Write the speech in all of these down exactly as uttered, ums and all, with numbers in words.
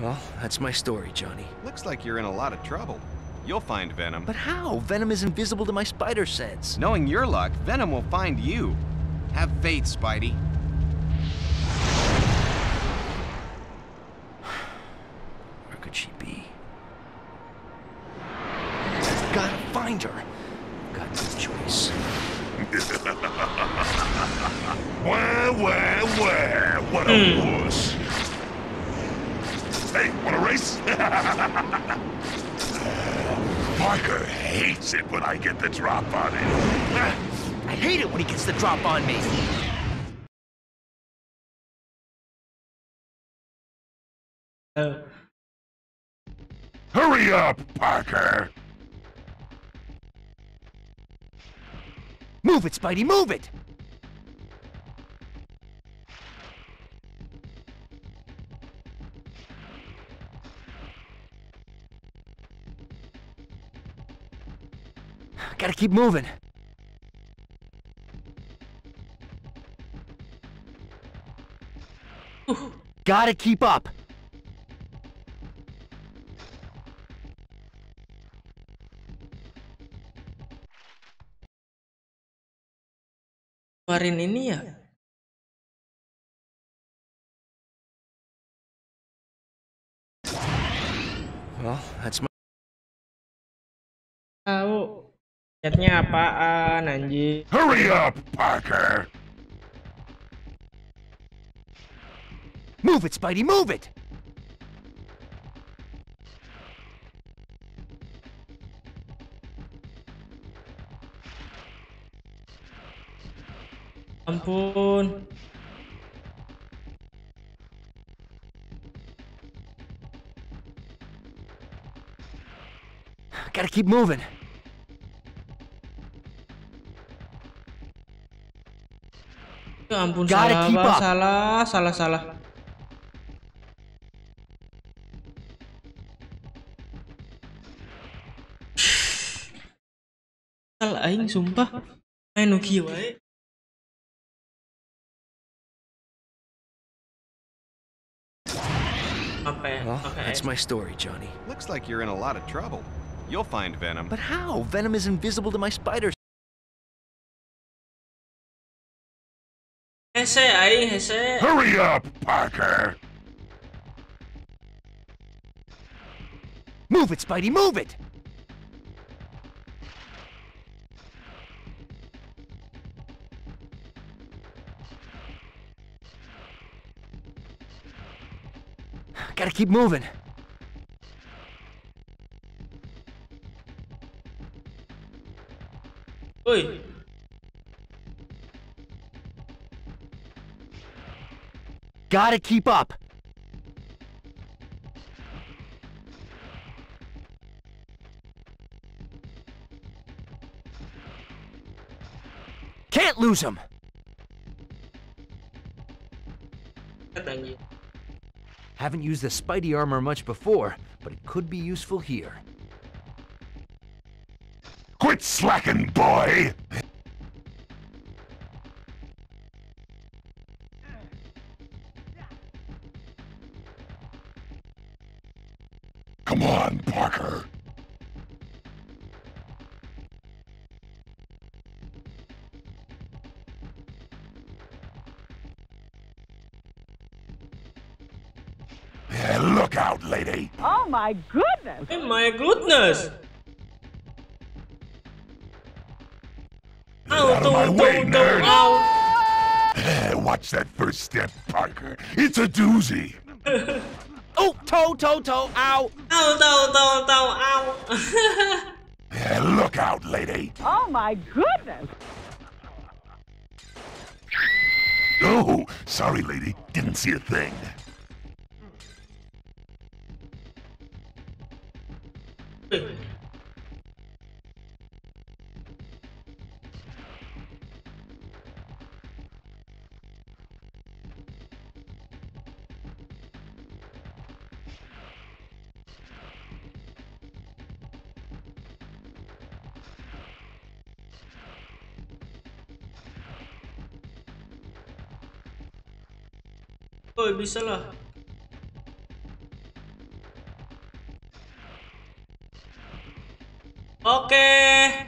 Well, that's my story, Johnny. Looks like you're in a lot of trouble. You'll find Venom. But how? Venom is invisible to my spider sense. Knowing your luck, Venom will find you. Have faith, Spidey. Where could she be? I've gotta find her. Got no choice. Where, where, where? What a mm. wuss. Hey, wanna race? Parker hates it when I get the drop on him. I hate it when he gets the drop on me. Oh. Hurry up, Parker! Move it, Spidey, move it! Gotta keep moving. Ooh. Gotta keep up. Marin ini ya. Well, that's my. Oh. Apaan, anjir. Hurry up, Parker! Move it, Spidey, move it! Ampun. Gotta keep moving. Ya ampun, salah, bang, salah, salah, salah. Salah aing, sumpah. Main Nokia wae. Well, that's my story, Johnny. Looks like you're in a lot of trouble. You'll find Venom. But how? Venom is invisible to my spider. Hurry up, Parker! Move it, Spidey, move it! Gotta keep moving. Oi. Gotta keep up. Can't lose him. Haven't used the Spidey armor much before, but it could be useful here. Quit slacking, boy! Come on, Parker. Yeah, look out, lady. Oh my goodness. Oh my goodness. Get out of my way, nerd. Yeah, watch that first step, Parker. It's a doozy. Oh, toe, toe, toe, ow! Ow, toe, toe, toe, ow! Yeah, look out, lady! Oh my goodness! Oh, sorry, lady. Didn't see a thing. Oh, bisa lah. Okay.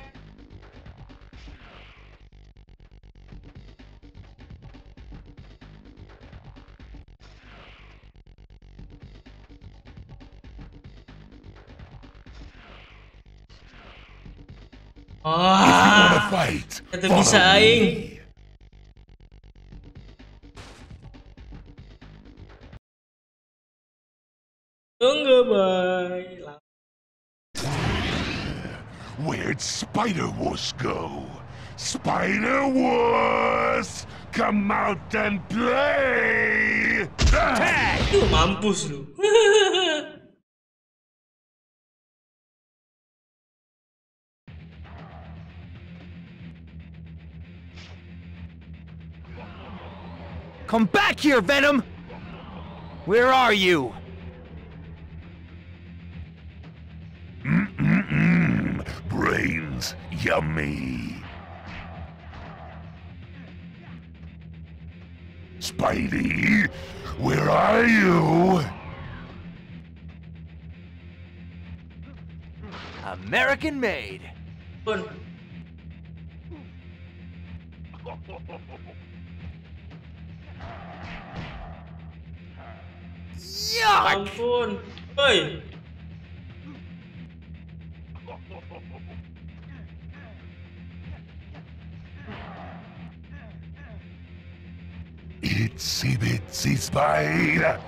Ah, fight. Ito bisa aing. Tunggu, boy. Where'd Spider-Wars go? Spider-Wars, come out and play! Tag! Mampus lu. Come back here, Venom! Where are you? Mm-mm-mm. Brains, yummy. Spidey, where are you? American made. But... Yuck! Hey! Itsy bitsy spider!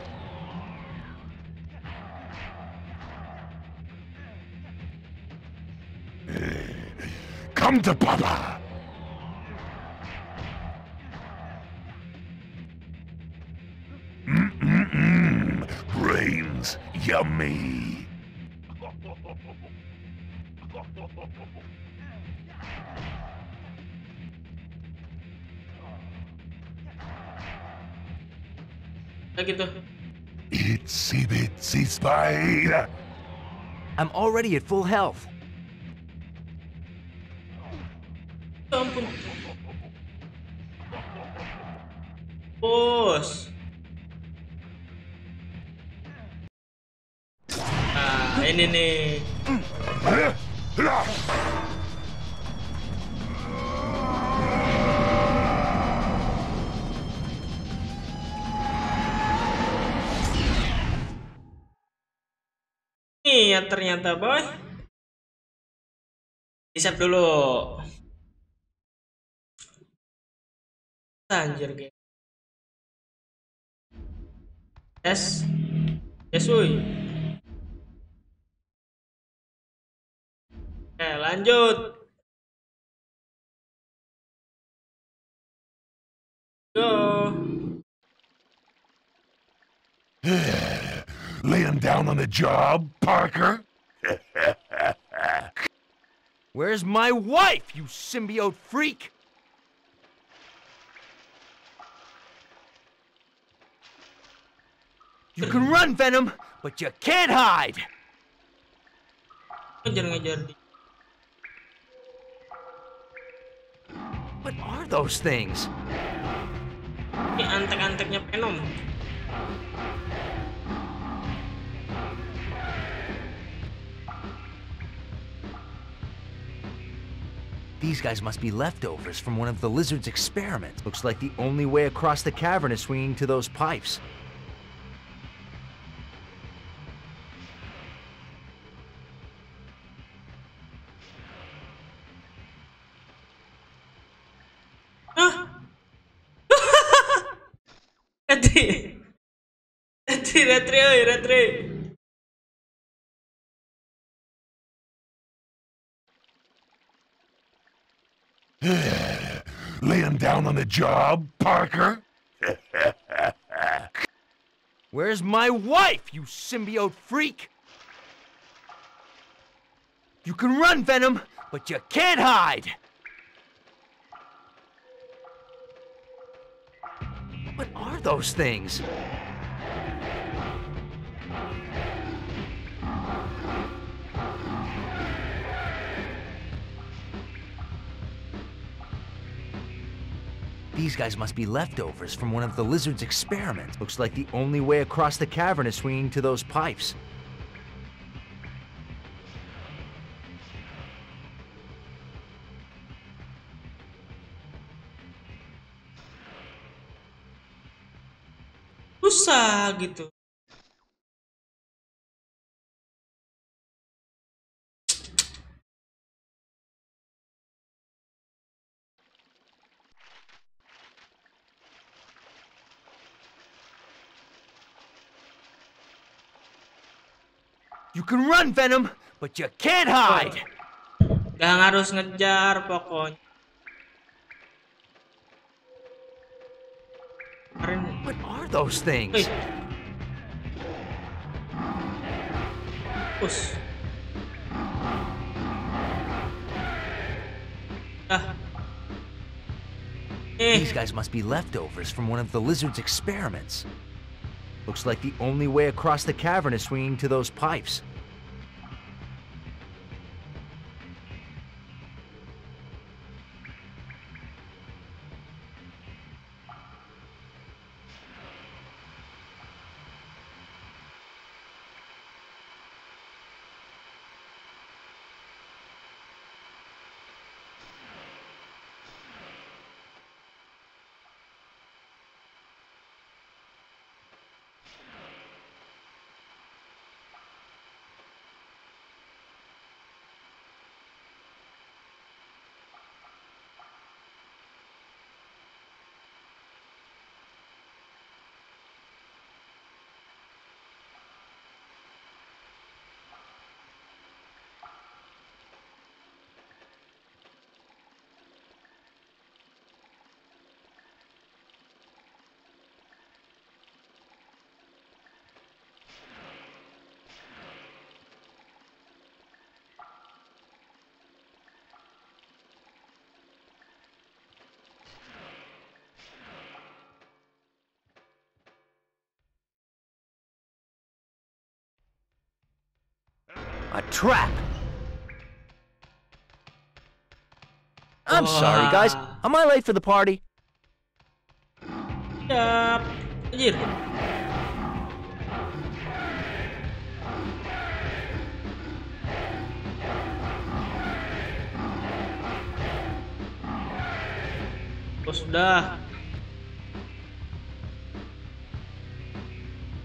Come to Papa! Brains, yummy. Itsy bitsy spider. I'm already at full health. Boss. Ini nih. Ini ya ternyata, boy. Isap dulu. Anjir, guys. Yes. Yes, uy. Oke, lanjut. Go. Laying down on the job, Parker. Where's my wife, you symbiote freak? You can run, Venom, but you can't hide. Ngejar-ngejar. What are those things? Ini antek-anteknya Venom. These guys must be leftovers from one of the lizard's experiments. Looks like the only way across the cavern is swinging to those pipes. Retry, retry. Laying down on the job, Parker. Where's my wife, you symbiote freak? You can run, Venom, but you can't hide. What are those things? These guys must be leftovers from one of the lizard's experiments. Looks like the only way across the cavern is swinging to those pipes. susah gitu. You can run, Venom, but you can't hide. Gak harus ngejar pokoknya. What are those things? Push. Ah. Eh. These guys must be leftovers from one of the lizard's experiments. Looks like the only way across the cavern is swinging to those pipes. A trap! I'm oh. sorry, guys. Am I late for the party? Uh, yeah. Oh, sudah.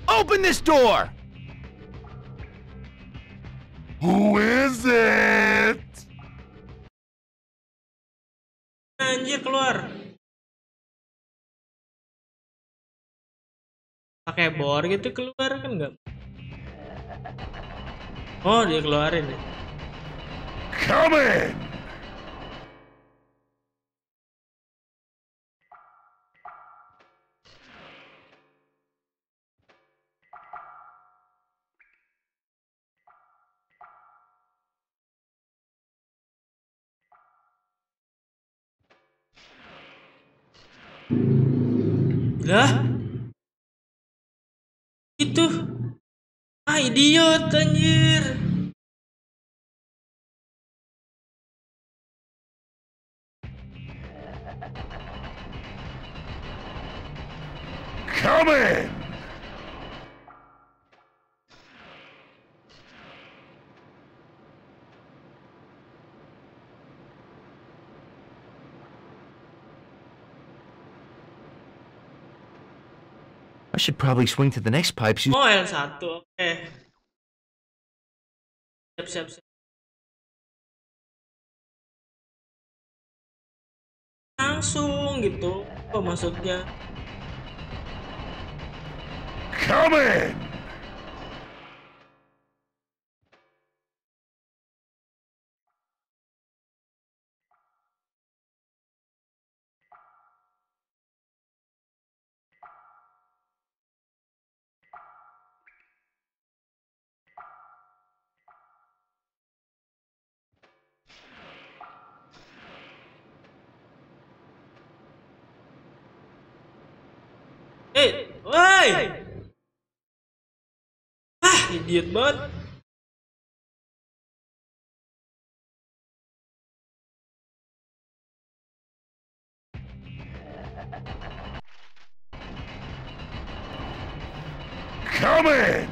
Open this door! Who is it? Anjir, keluar. Pakai bor gitu keluar kan enggak? Oh, dia keluarin. Come in. Lah itu ah idiot anjir. Come in. I should probably swing to the next pipes. Oh, L one, okay. Siap, siap, siap. Langsung gitu, apa maksudnya? Come in! Hey, woi! Ah, idiot banget. Come in.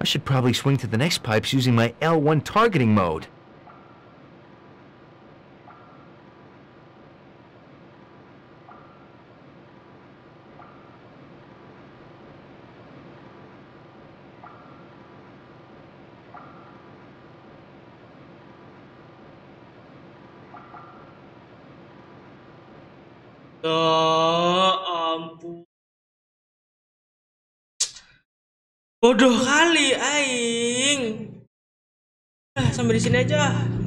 I should probably swing to the next pipes using my L one targeting mode. Bodoh kali aing. Nah, sampai di sini aja.